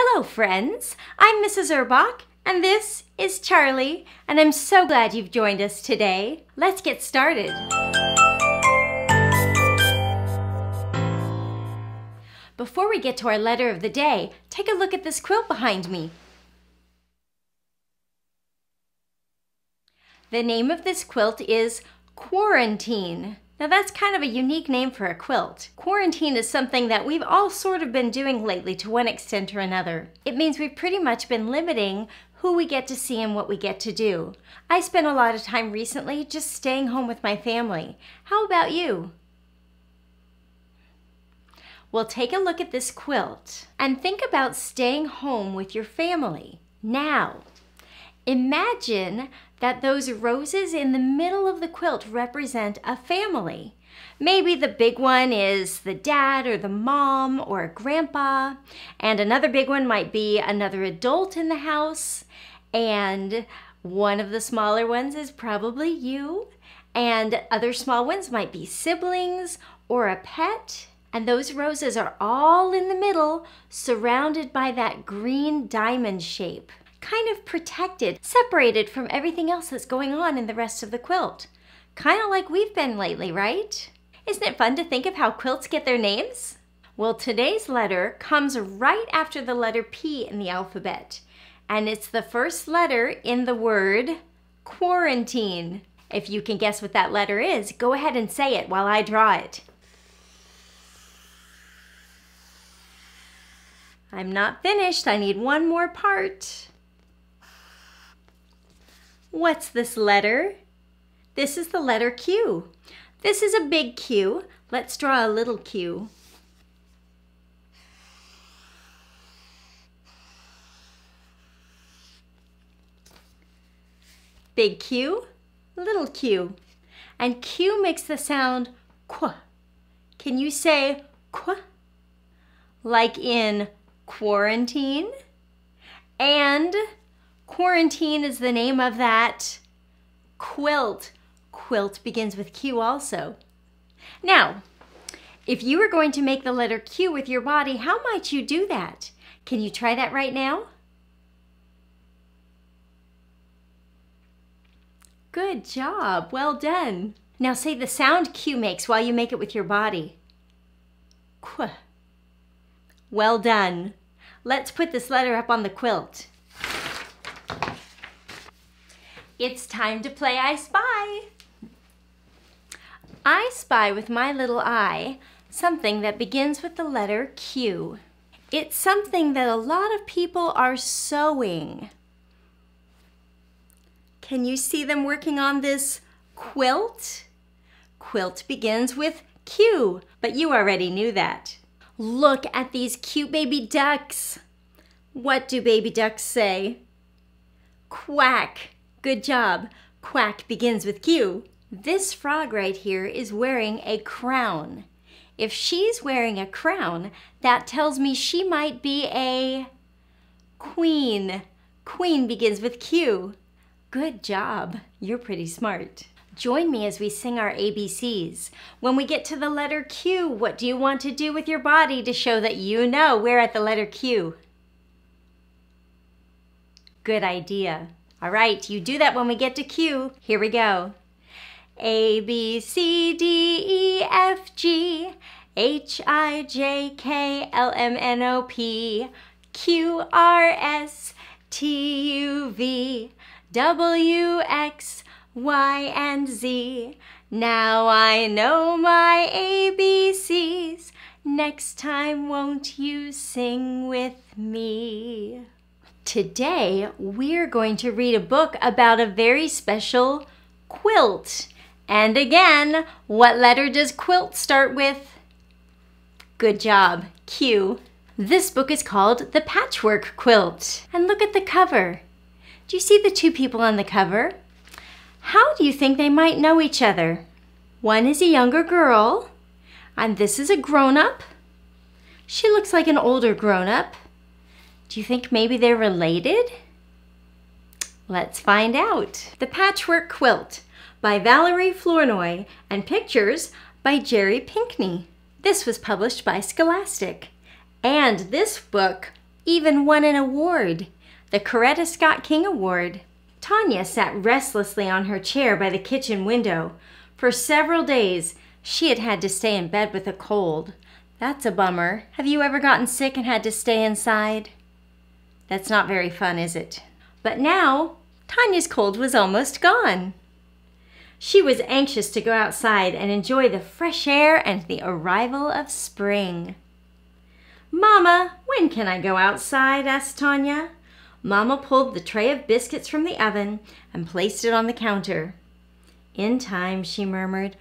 Hello friends, I'm Mrs. Erbach and this is Charlie, and I'm so glad you've joined us today. Let's get started. Before we get to our letter of the day, take a look at this quilt behind me. The name of this quilt is Quarantine. Now that's kind of a unique name for a quilt. Quarantine is something that we've all sort of been doing lately to one extent or another. It means we've pretty much been limiting who we get to see and what we get to do. I spent a lot of time recently just staying home with my family. How about you? Well, take a look at this quilt and think about staying home with your family. Now, imagine that those roses in the middle of the quilt represent a family. Maybe the big one is the dad or the mom or grandpa, and another big one might be another adult in the house, and one of the smaller ones is probably you, and other small ones might be siblings or a pet. And those roses are all in the middle, surrounded by that green diamond shape. Kind of protected, separated from everything else that's going on in the rest of the quilt. Kind of like we've been lately, right? Isn't it fun to think of how quilts get their names? Well, today's letter comes right after the letter P in the alphabet, and it's the first letter in the word quarantine. If you can guess what that letter is, go ahead and say it while I draw it. I'm not finished, I need one more part. What's this letter? This is the letter Q. This is a big Q. Let's draw a little Q. Big Q, little Q. And Q makes the sound qu. Can you say qu? Like in quarantine? And quarantine is the name of that quilt. Quilt begins with Q also. Now, if you were going to make the letter Q with your body, how might you do that? Can you try that right now? Good job, well done. Now say the sound Q makes while you make it with your body. Qu. Well done. Let's put this letter up on the quilt. It's time to play I Spy. I spy with my little eye something that begins with the letter Q. It's something that a lot of people are sewing. Can you see them working on this quilt? Quilt begins with Q, but you already knew that. Look at these cute baby ducks. What do baby ducks say? Quack. Good job. Quack begins with Q. This frog right here is wearing a crown. If she's wearing a crown, that tells me she might be a queen. Queen begins with Q. Good job. You're pretty smart. Join me as we sing our ABCs. When we get to the letter Q, what do you want to do with your body to show that you know we're at the letter Q? Good idea. All right, you do that when we get to Q. Here we go. A, B, C, D, E, F, G, H, I, J, K, L, M, N, O, P, Q, R, S, T, U, V, W, X, Y, and Z. Now I know my ABCs. Next time, won't you sing with me? Today, we're going to read a book about a very special quilt. And again, what letter does quilt start with? Good job, Q. This book is called The Patchwork Quilt. And look at the cover. Do you see the two people on the cover? How do you think they might know each other? One is a younger girl, and this is a grown-up. She looks like an older grown-up. Do you think maybe they're related? Let's find out. The Patchwork Quilt by Valerie Flournoy and pictures by Jerry Pinkney. This was published by Scholastic. And this book even won an award, the Coretta Scott King Award. Tanya sat restlessly on her chair by the kitchen window. For several days, she had had to stay in bed with a cold. That's a bummer. Have you ever gotten sick and had to stay inside? That's not very fun, is it? But now, Tanya's cold was almost gone. She was anxious to go outside and enjoy the fresh air and the arrival of spring. "Mama, when can I go outside?" asked Tanya. Mama pulled the tray of biscuits from the oven and placed it on the counter. "In time," she murmured,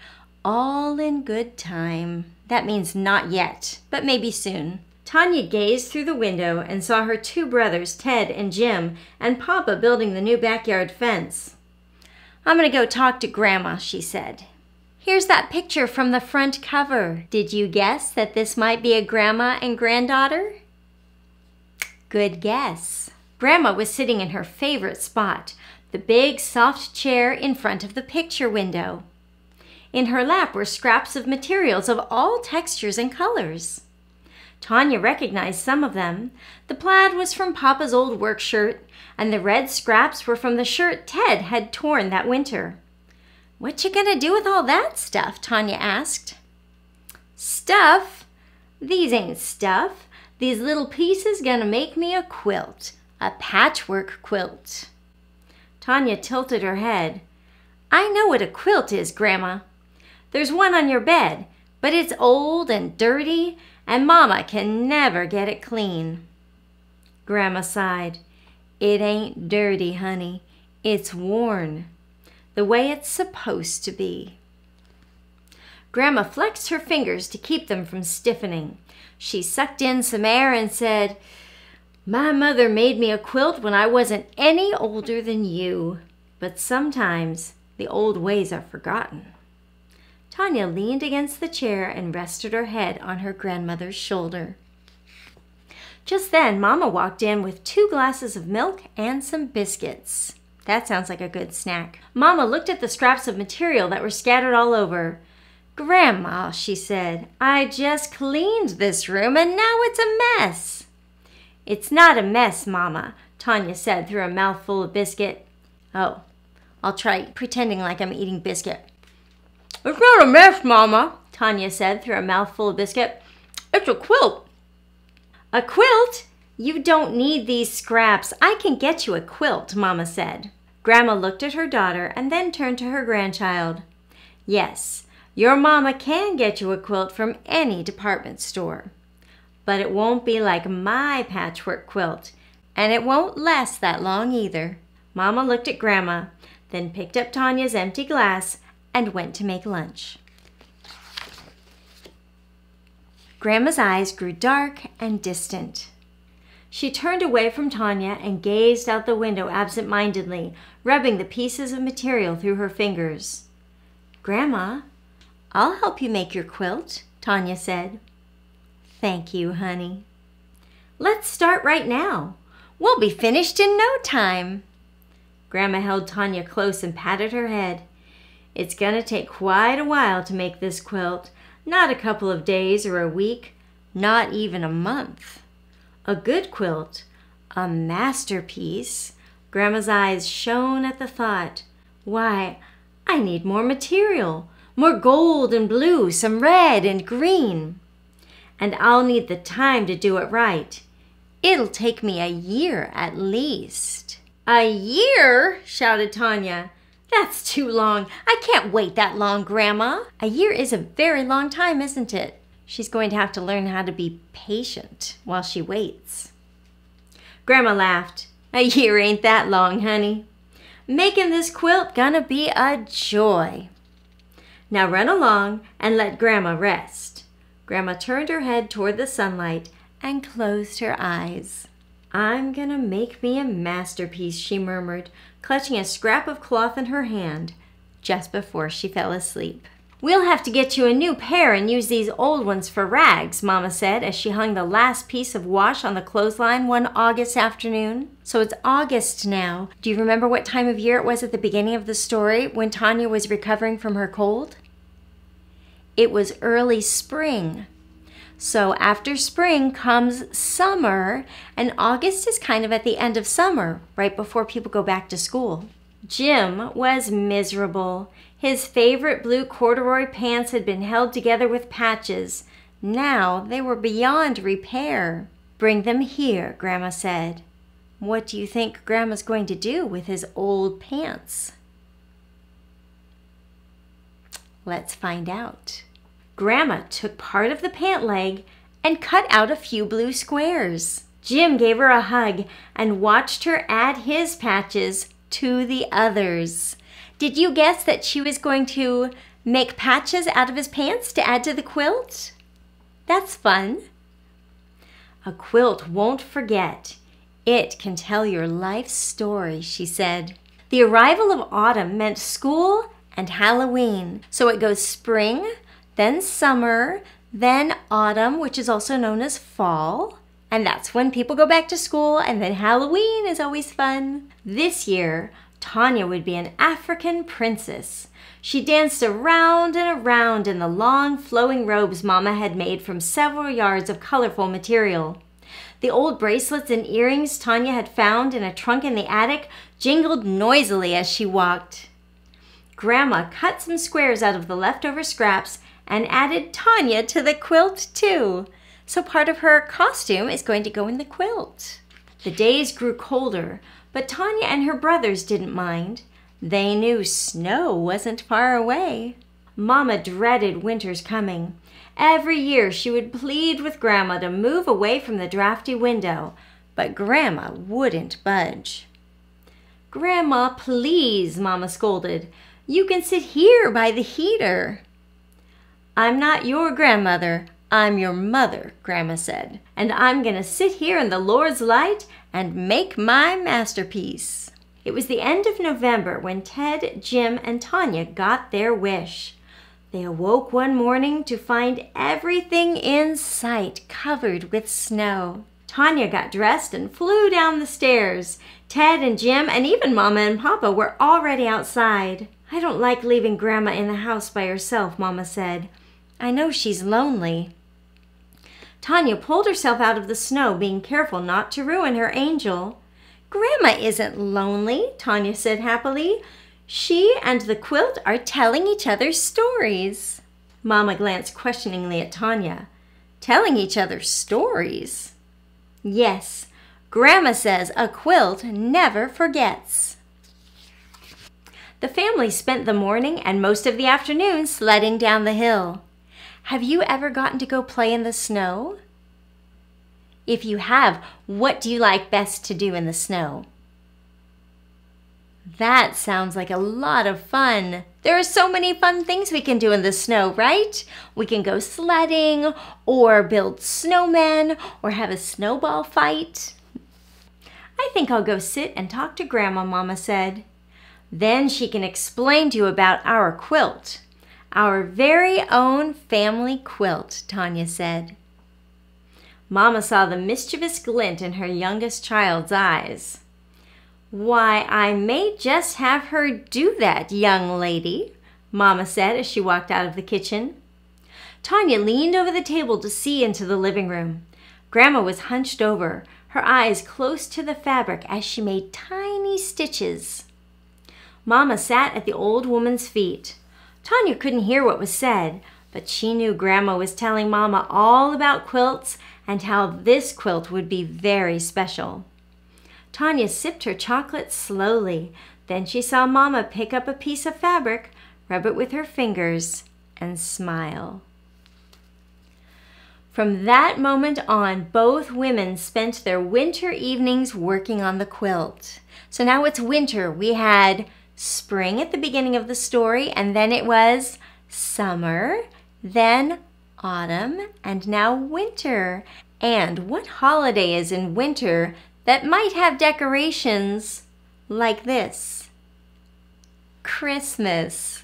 "all in good time." That means not yet, but maybe soon. Tanya gazed through the window and saw her two brothers, Ted and Jim, and Papa building the new backyard fence. "I'm going to go talk to Grandma," she said. Here's that picture from the front cover. Did you guess that this might be a grandma and granddaughter? Good guess. Grandma was sitting in her favorite spot, the big soft chair in front of the picture window. In her lap were scraps of materials of all textures and colors. Tanya recognized some of them. The plaid was from Papa's old work shirt, and the red scraps were from the shirt Ted had torn that winter. "What you gonna do with all that stuff?" Tanya asked. "Stuff? These ain't stuff. These little pieces gonna make me a quilt. A patchwork quilt." Tanya tilted her head. "I know what a quilt is, Grandma. There's one on your bed, but it's old and dirty, and Mama can never get it clean." Grandma sighed. "It ain't dirty, honey. It's worn. The way it's supposed to be." Grandma flexed her fingers to keep them from stiffening. She sucked in some air and said, "My mother made me a quilt when I wasn't any older than you. But sometimes the old ways are forgotten." Tanya leaned against the chair and rested her head on her grandmother's shoulder. Just then, Mama walked in with 2 glasses of milk and some biscuits. That sounds like a good snack. Mama looked at the scraps of material that were scattered all over. "Grandma," she said, "I just cleaned this room and now it's a mess." "It's not a mess, Mama," Tanya said through a mouthful of biscuit. "Oh, I'll try pretending like I'm eating biscuit." "It's not a mess, Mama," Tanya said through a mouthful of biscuit. "It's a quilt." "A quilt? You don't need these scraps. I can get you a quilt," Mama said. Grandma looked at her daughter and then turned to her grandchild. "Yes, your Mama can get you a quilt from any department store. But it won't be like my patchwork quilt, and it won't last that long either." Mama looked at Grandma, then picked up Tanya's empty glass and went to make lunch. Grandma's eyes grew dark and distant. She turned away from Tanya and gazed out the window absent-mindedly, rubbing the pieces of material through her fingers. "Grandma, I'll help you make your quilt," Tanya said. "Thank you, honey." "Let's start right now. We'll be finished in no time." Grandma held Tanya close and patted her head. "It's gonna take quite a while to make this quilt. Not a couple of days or a week, not even a month. A good quilt, a masterpiece." Grandma's eyes shone at the thought. "Why, I need more material, more gold and blue, some red and green. And I'll need the time to do it right. It'll take me a year at least." "A year?" shouted Tanya. "That's too long. I can't wait that long, Grandma." A year is a very long time, isn't it? She's going to have to learn how to be patient while she waits. Grandma laughed. "A year ain't that long, honey. Making this quilt gonna be a joy. Now run along and let Grandma rest." Grandma turned her head toward the sunlight and closed her eyes. "I'm gonna make me a masterpiece," she murmured, clutching a scrap of cloth in her hand just before she fell asleep. "We'll have to get you a new pair and use these old ones for rags," Mama said as she hung the last piece of wash on the clothesline one August afternoon. So it's August now. Do you remember what time of year it was at the beginning of the story when Tanya was recovering from her cold? It was early spring. So after spring comes summer, and August is kind of at the end of summer, right before people go back to school. Jim was miserable. His favorite blue corduroy pants had been held together with patches. Now they were beyond repair. "Bring them here," Grandma said. "What do you think Grandma's going to do with his old pants?" Let's find out. Grandma took part of the pant leg and cut out a few blue squares. Jim gave her a hug and watched her add his patches to the others. Did you guess that she was going to make patches out of his pants to add to the quilt? That's fun. "A quilt won't forget. It can tell your life story," she said. The arrival of autumn meant school and Halloween. So it goes spring, then summer, then autumn, which is also known as fall. And that's when people go back to school, and then Halloween is always fun. This year, Tanya would be an African princess. She danced around and around in the long flowing robes Mama had made from several yards of colorful material. The old bracelets and earrings Tanya had found in a trunk in the attic jingled noisily as she walked. Grandma cut some squares out of the leftover scraps and added Tanya to the quilt too. So part of her costume is going to go in the quilt. The days grew colder, but Tanya and her brothers didn't mind. They knew snow wasn't far away. Mama dreaded winter's coming. Every year she would plead with Grandma to move away from the drafty window, but Grandma wouldn't budge. "Grandma, please," Mama scolded. "You can sit here by the heater." "I'm not your grandmother. I'm your mother," Grandma said, "and I'm going to sit here in the Lord's light and make my masterpiece." It was the end of November when Ted, Jim, and Tanya got their wish. They awoke one morning to find everything in sight covered with snow. Tanya got dressed and flew down the stairs. Ted and Jim and even Mama and Papa were already outside. "I don't like leaving Grandma in the house by herself," Mama said. "I know she's lonely." Tanya pulled herself out of the snow, being careful not to ruin her angel. "Grandma isn't lonely," Tanya said happily. "She and the quilt are telling each other stories." Mama glanced questioningly at Tanya. "Telling each other stories?" "Yes. Grandma says a quilt never forgets." The family spent the morning and most of the afternoon sledding down the hill. Have you ever gotten to go play in the snow? If you have, what do you like best to do in the snow? That sounds like a lot of fun. There are so many fun things we can do in the snow, right? We can go sledding, or build snowmen, or have a snowball fight. "I think I'll go sit and talk to Grandma," Mama said. "Then she can explain to you about our quilt." "Our very own family quilt," Tanya said. Mama saw the mischievous glint in her youngest child's eyes. "Why, I may just have her do that, young lady," Mama said as she walked out of the kitchen. Tanya leaned over the table to see into the living room. Grandma was hunched over, her eyes close to the fabric as she made tiny stitches. Mama sat at the old woman's feet. Tanya couldn't hear what was said, but she knew Grandma was telling Mama all about quilts and how this quilt would be very special. Tanya sipped her chocolate slowly. Then she saw Mama pick up a piece of fabric, rub it with her fingers, and smile. From that moment on, both women spent their winter evenings working on the quilt. So now it's winter. We had spring at the beginning of the story, and then it was summer, then autumn, and now winter. And what holiday is in winter that might have decorations like this? Christmas.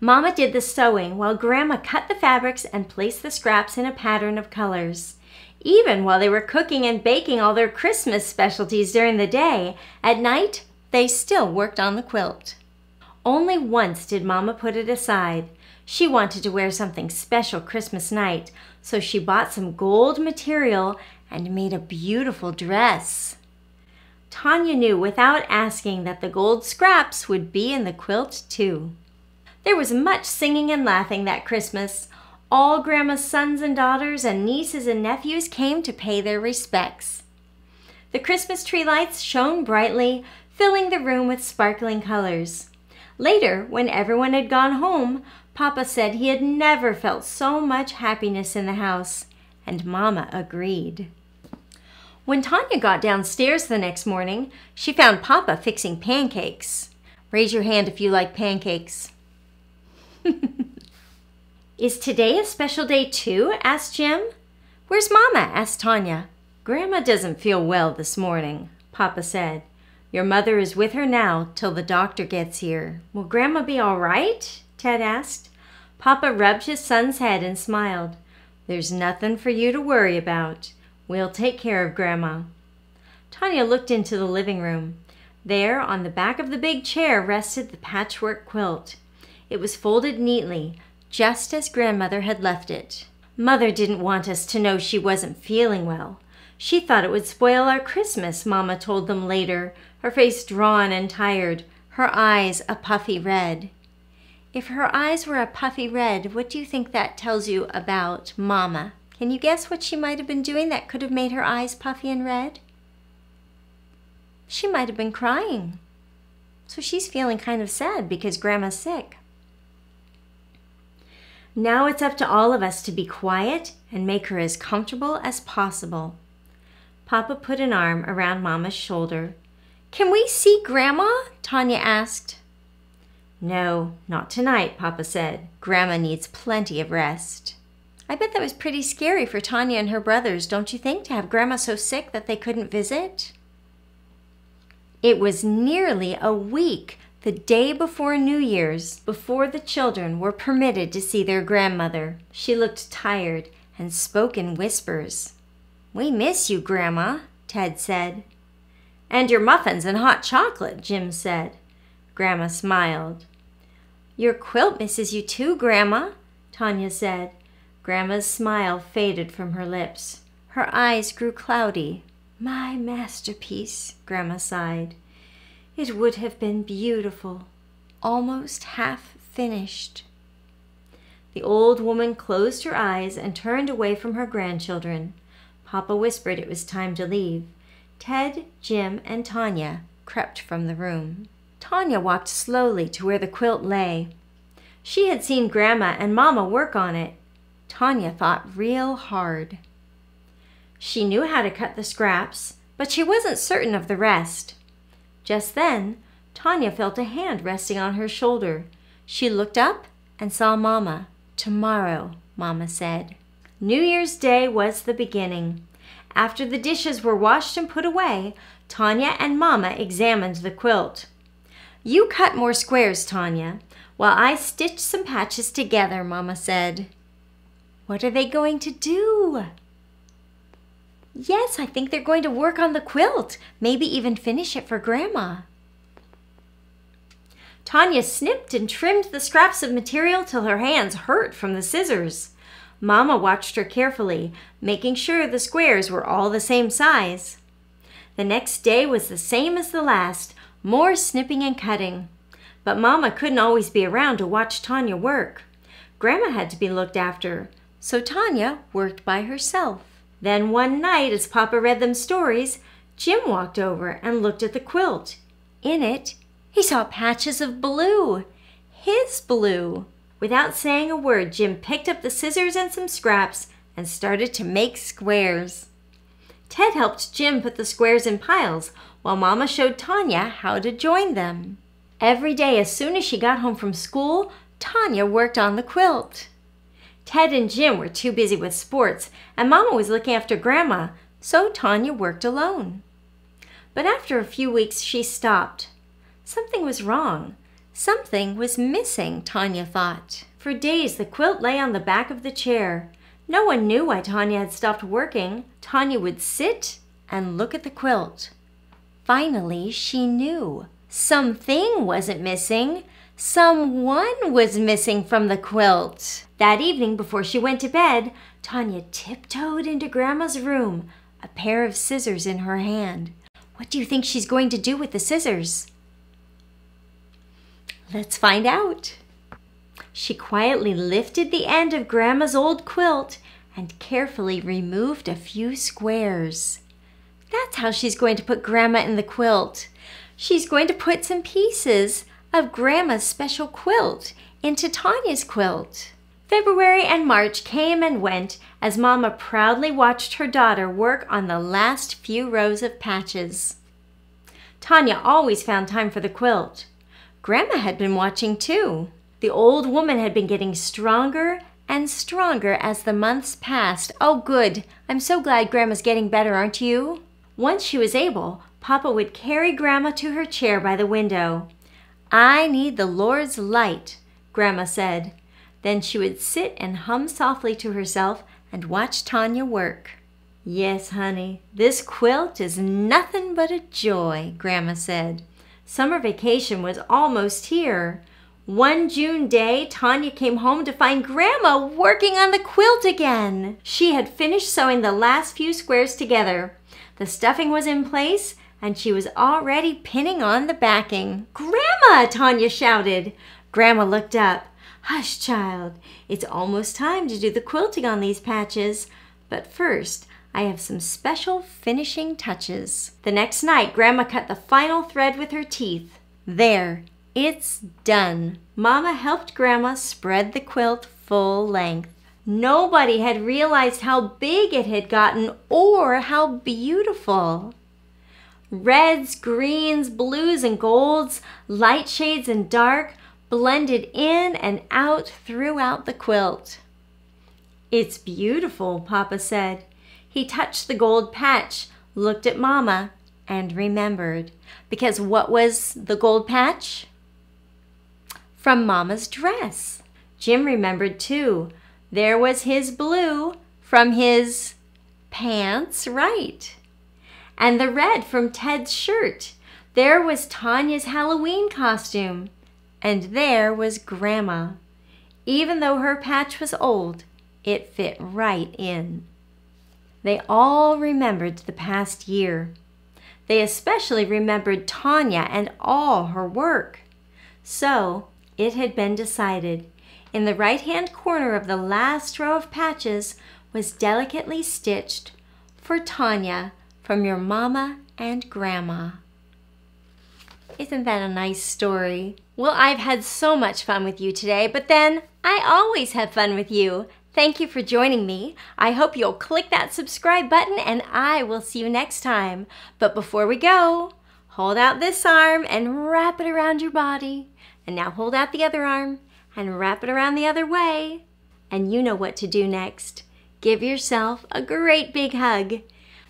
Mama did the sewing while Grandma cut the fabrics and placed the scraps in a pattern of colors. Even while they were cooking and baking all their Christmas specialties during the day, at night they still worked on the quilt. Only once did Mama put it aside. She wanted to wear something special Christmas night, So she bought some gold material and made a beautiful dress. Tanya knew without asking that the gold scraps would be in the quilt too. There was much singing and laughing that Christmas. All Grandma's sons and daughters and nieces and nephews came to pay their respects. The Christmas tree lights shone brightly, filling the room with sparkling colors. Later, when everyone had gone home, Papa said he had never felt so much happiness in the house, and Mama agreed. When Tanya got downstairs the next morning, she found Papa fixing pancakes. Raise your hand if you like pancakes. Is today a special day too? Asked Jim. Where's Mama? Asked Tanya. Grandma doesn't feel well this morning, Papa said. Your mother is with her now till the doctor gets here. Will Grandma be all right? Ted asked. Papa rubbed his son's head and smiled. There's nothing for you to worry about. We'll take care of Grandma. Tanya looked into the living room. There, on the back of the big chair, rested the patchwork quilt. It was folded neatly, just as Grandmother had left it. Mother didn't want us to know she wasn't feeling well. She thought it would spoil our Christmas, Mama told them later, her face drawn and tired, her eyes a puffy red. If her eyes were a puffy red, what do you think that tells you about Mama? Can you guess what she might have been doing that could have made her eyes puffy and red? She might have been crying. So she's feeling kind of sad because Grandma's sick. Now it's up to all of us to be quiet and make her as comfortable as possible. Papa put an arm around Mama's shoulder. Can we see Grandma? Tanya asked. No, not tonight, Papa said. Grandma needs plenty of rest. I bet that was pretty scary for Tanya and her brothers, don't you think, to have Grandma so sick that they couldn't visit? It was nearly a week, the day before New Year's, before the children were permitted to see their grandmother. She looked tired and spoke in whispers. We miss you, Grandma, Ted said. And your muffins and hot chocolate, Jim said. Grandma smiled. Your quilt misses you too, Grandma, Tanya said. Grandma's smile faded from her lips. Her eyes grew cloudy. My masterpiece, Grandma sighed. It would have been beautiful, almost half finished. The old woman closed her eyes and turned away from her grandchildren. Papa whispered it was time to leave. Ted, Jim, and Tanya crept from the room. Tanya walked slowly to where the quilt lay. She had seen Grandma and Mama work on it. Tanya thought real hard. She knew how to cut the scraps, but she wasn't certain of the rest. Just then, Tanya felt a hand resting on her shoulder. She looked up and saw Mama. Tomorrow, Mama said. New Year's Day was the beginning. After the dishes were washed and put away, Tanya and Mama examined the quilt. You cut more squares, Tanya, while I stitch some patches together, Mama said. What are they going to do? Yes, I think they're going to work on the quilt, maybe even finish it for Grandma. Tanya snipped and trimmed the scraps of material till her hands hurt from the scissors. Mama watched her carefully, making sure the squares were all the same size. The next day was the same as the last, more snipping and cutting. But Mama couldn't always be around to watch Tanya work. Grandma had to be looked after, so Tanya worked by herself. Then one night, as Papa read them stories, Jim walked over and looked at the quilt. In it, he saw patches of blue, his blue. Without saying a word, Jim picked up the scissors and some scraps and started to make squares. Ted helped Jim put the squares in piles while Mama showed Tanya how to join them. Every day, as soon as she got home from school, Tanya worked on the quilt. Ted and Jim were too busy with sports, and Mama was looking after Grandma, so Tanya worked alone. But after a few weeks, she stopped. Something was wrong. Something was missing, Tanya thought. For days, the quilt lay on the back of the chair. No one knew why Tanya had stopped working. Tanya would sit and look at the quilt. Finally, she knew. Something wasn't missing. Someone was missing from the quilt. That evening, before she went to bed, Tanya tiptoed into Grandma's room, a pair of scissors in her hand. What do you think she's going to do with the scissors? Let's find out. She quietly lifted the end of Grandma's old quilt and carefully removed a few squares. That's how she's going to put Grandma in the quilt. She's going to put some pieces of Grandma's special quilt into Tanya's quilt. February and March came and went as Mama proudly watched her daughter work on the last few rows of patches. Tanya always found time for the quilt. Grandma had been watching too. The old woman had been getting stronger and stronger as the months passed. Oh, good. I'm so glad Grandma's getting better, aren't you? Once she was able, Papa would carry Grandma to her chair by the window. "I need the Lord's light," Grandma said. Then she would sit and hum softly to herself and watch Tanya work. "Yes, honey, this quilt is nothing but a joy," Grandma said. Summer vacation was almost here. One June day, Tanya came home to find Grandma working on the quilt again. She had finished sewing the last few squares together. The stuffing was in place, and she was already pinning on the backing. "Grandma!" Tanya shouted. Grandma looked up. "Hush, child. It's almost time to do the quilting on these patches. But first, I have some special finishing touches." The next night, Grandma cut the final thread with her teeth. "There, it's done." Mama helped Grandma spread the quilt full length. Nobody had realized how big it had gotten or how beautiful. Reds, greens, blues, and golds, light shades and dark, blended in and out throughout the quilt. "It's beautiful," Papa said. He touched the gold patch, looked at Mama, and remembered. Because what was the gold patch? From Mama's dress. Jim remembered too. There was his blue from his pants, right? And the red from Ted's shirt. There was Tanya's Halloween costume. And there was Grandma. Even though her patch was old, it fit right in. They all remembered the past year. They especially remembered Tanya and all her work. So it had been decided. In the right-hand corner of the last row of patches was delicately stitched, "For Tanya, from your Mama and Grandma." Isn't that a nice story? Well, I've had so much fun with you today, but then I always have fun with you. Thank you for joining me. I hope you'll click that subscribe button, and I will see you next time. But before we go, hold out this arm and wrap it around your body. And now hold out the other arm and wrap it around the other way. And you know what to do next. Give yourself a great big hug,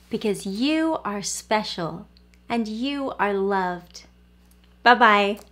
because you are special and you are loved. Bye-bye.